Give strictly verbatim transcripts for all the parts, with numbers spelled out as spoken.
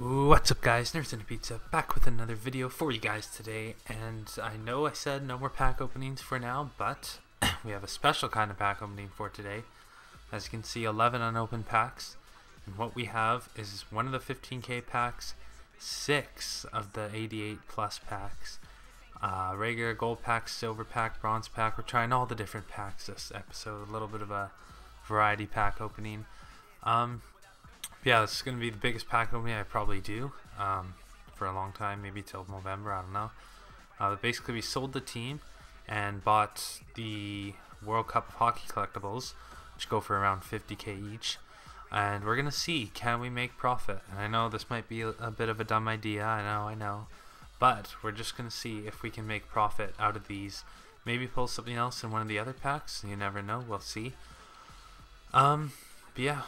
What's up, guys? Nerds in a Pizza back with another video for you guys today, and I know I said no more pack openings for now, but we have a special kind of pack opening for today. As you can see, eleven unopened packs, and what we have is one of the fifteen K packs, six of the eighty-eight plus packs, uh, regular gold pack, silver pack, bronze pack. We're trying all the different packs this episode, a little bit of a variety pack opening. Um, Yeah, this is going to be the biggest pack opening I probably do um, for a long time, maybe till November, I don't know. Uh, basically, we sold the team and bought the World Cup of Hockey collectibles, which go for around fifty K each. And we're going to see, can we make profit? And I know this might be a, a bit of a dumb idea, I know, I know. But we're just going to see if we can make profit out of these. Maybe pull something else in one of the other packs, you never know, we'll see. Um, but yeah.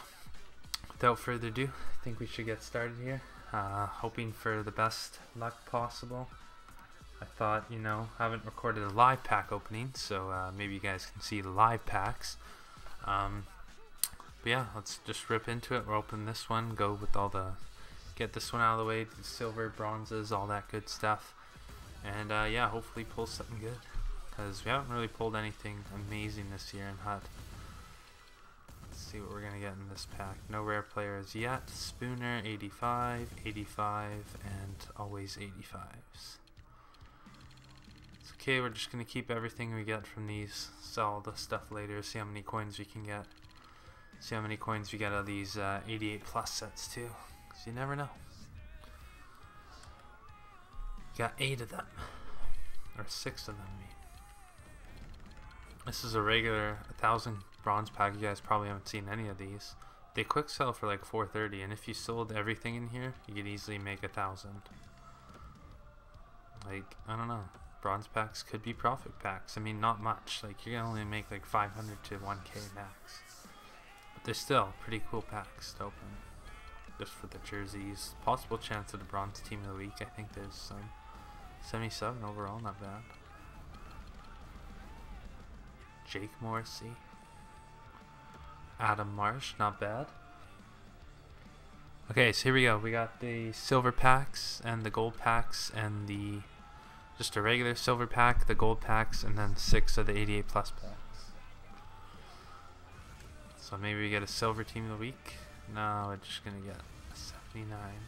Without further ado, I think we should get started here. Uh, hoping for the best luck possible. I thought, you know, I haven't recorded a live pack opening, so uh, maybe you guys can see the live packs. Um, but yeah, let's just rip into it. We'll open this one, go with all the, get this one out of the way, the silver, bronzes, all that good stuff. And uh, yeah, hopefully pull something good, because we haven't really pulled anything amazing this year in H U D. See what we're gonna get in this pack. No rare players yet. Spooner eighty-five, eighty-five, and always eighty-fives. It's okay, we're just gonna keep everything we get from these, sell the stuff later, see how many coins we can get, see how many coins we get out of these uh, eighty-eight plus sets too, because you never know. Got eight of them, or six of them, I mean. This is a regular one thousand bronze pack. You guys probably haven't seen any of these. They quick sell for like four thirty, and if you sold everything in here, you could easily make a thousand. Like, I don't know. Bronze packs could be profit packs. I mean, not much. Like, you can only make like five hundred to one K max. But they're still pretty cool packs to open. Just for the jerseys. Possible chance of a bronze team of the week. I think there's some. seventy-seven overall, not bad. Jake Morrissey. Adam Marsh, not bad. Okay, so here we go. We got the silver packs and the gold packs and the just a regular silver pack, the gold packs, and then six of the eighty-eight plus packs. So maybe we get a silver team of the week. No, we're just gonna get a seventy-nine.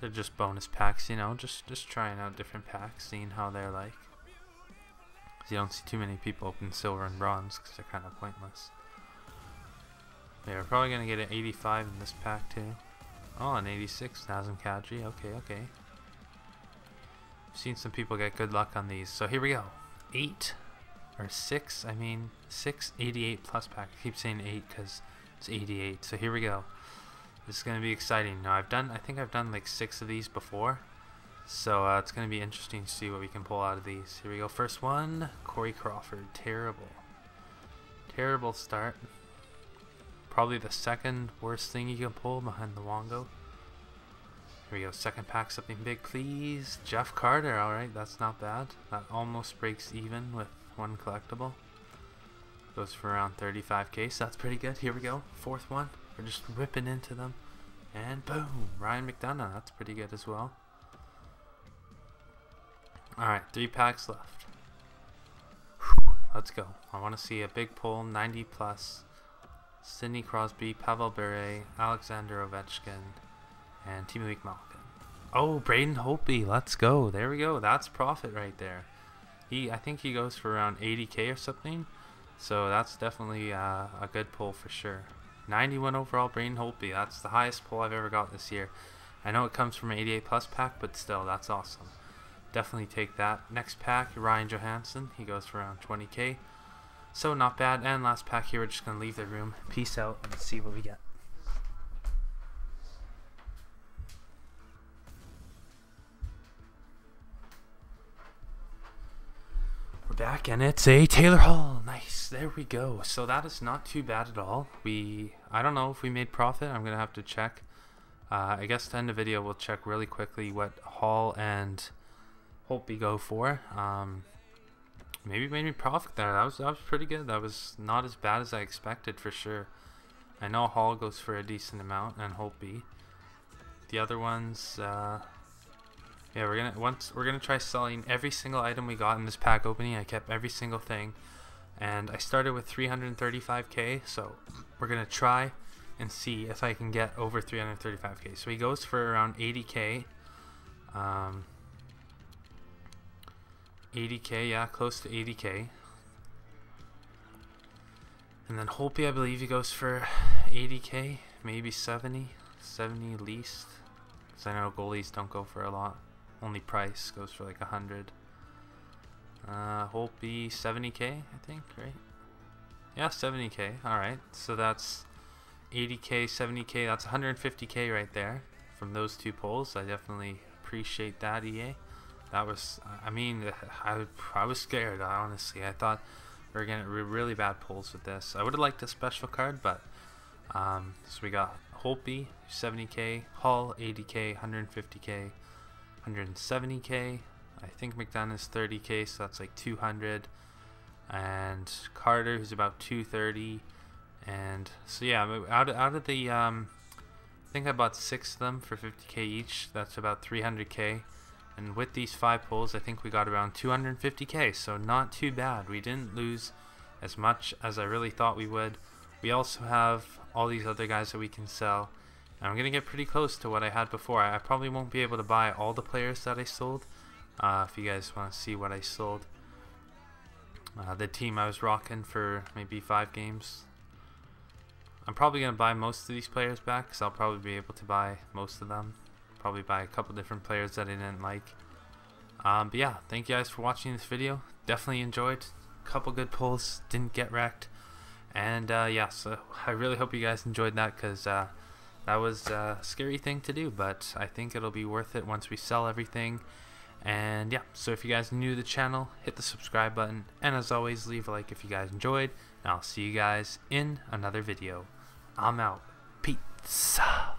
They're just bonus packs, you know, just just trying out different packs, seeing how they're like. You don't see too many people open silver and bronze because they're kind of pointless. Yeah, we're probably going to get an eighty-five in this pack too. Oh, an eighty-six, Nazem Kadri. Okay, okay. I've seen some people get good luck on these. So here we go. Eight or six. I mean, six eighty-eight plus pack. I keep saying eight because it's eighty-eight. So here we go. This is going to be exciting. Now I've done, I think I've done like six of these before. So uh, it's going to be interesting to see what we can pull out of these. Here we go. First one, Corey Crawford. Terrible. Terrible start. Probably the second worst thing you can pull behind the Wongo. Here we go. Second pack, something big, please. Jeff Carter. All right, that's not bad. That almost breaks even with one collectible. Goes for around thirty-five K, so that's pretty good. Here we go. Fourth one. We're just ripping into them. And boom, Ryan McDonagh. That's pretty good as well. Alright, three packs left. Whew, let's go. I want to see a big pull, ninety plus. Sidney Crosby, Pavel Bure, Alexander Ovechkin, and Team of the Week Malkin. Oh, Braden Holtby, let's go. There we go. That's profit right there. He, I think he goes for around eighty K or something. So that's definitely uh, a good pull for sure. ninety-one overall, Braden Holtby. That's the highest pull I've ever got this year. I know it comes from an eighty-eight plus pack, but still, that's awesome. Definitely take that. Next pack, Ryan Johansson. He goes for around twenty K. So not bad. And last pack here, we're just going to leave the room. Peace out and see what we get. We're back and it's a Taylor Hall. Nice. There we go. So that is not too bad at all. We, I don't know if we made profit. I'm going to have to check. Uh, I guess to end the video, we'll check really quickly what Hall and Holtby go for. Um, maybe made me profit there. That was that was pretty good. That was not as bad as I expected for sure. I know Hall goes for a decent amount and Holtby. the other ones. Uh, yeah, we're gonna once we're gonna try selling every single item we got in this pack opening. I kept every single thing, and I started with three thirty-five K. So we're gonna try and see if I can get over three thirty-five K. So he goes for around eighty K. Um, eighty K, yeah, close to eighty K. And then Holtby, I believe he goes for eighty K, maybe seventy, seventy least. Because I know goalies don't go for a lot. Only Price goes for like one hundred. Uh, Holtby, seventy K, I think, right? Yeah, seventy K, alright. So that's eighty K, seventy K, that's one hundred fifty K right there from those two polls. I definitely appreciate that, E A. That was, I mean, I, I was scared, honestly. I thought we were going to really bad pulls with this. I would have liked a special card, but, um, so we got Holtby, seventy K, Hall, eighty K, one hundred fifty K, one hundred seventy K, I think McDonough's thirty K, so that's like two hundred, and Carter, who's about two thirty, and, so yeah, out of, out of the, um, I think I bought six of them for fifty K each, that's about three hundred K. And with these five pulls, I think we got around two hundred fifty K, so not too bad. We didn't lose as much as I really thought we would. We also have all these other guys that we can sell. And I'm going to get pretty close to what I had before. I probably won't be able to buy all the players that I sold. Uh, if you guys want to see what I sold. Uh, the team I was rocking for maybe five games. I'm probably going to buy most of these players back, because I'll probably be able to buy most of them. Probably buy a couple different players that I didn't like. Um, but yeah, thank you guys for watching this video. Definitely enjoyed. Couple good pulls, didn't get wrecked. And uh, yeah, so I really hope you guys enjoyed that, because uh, that was a scary thing to do, but I think it'll be worth it once we sell everything. And yeah, so if you guys are new to the channel, hit the subscribe button, and as always, leave a like if you guys enjoyed, and I'll see you guys in another video. I'm out. Pizza.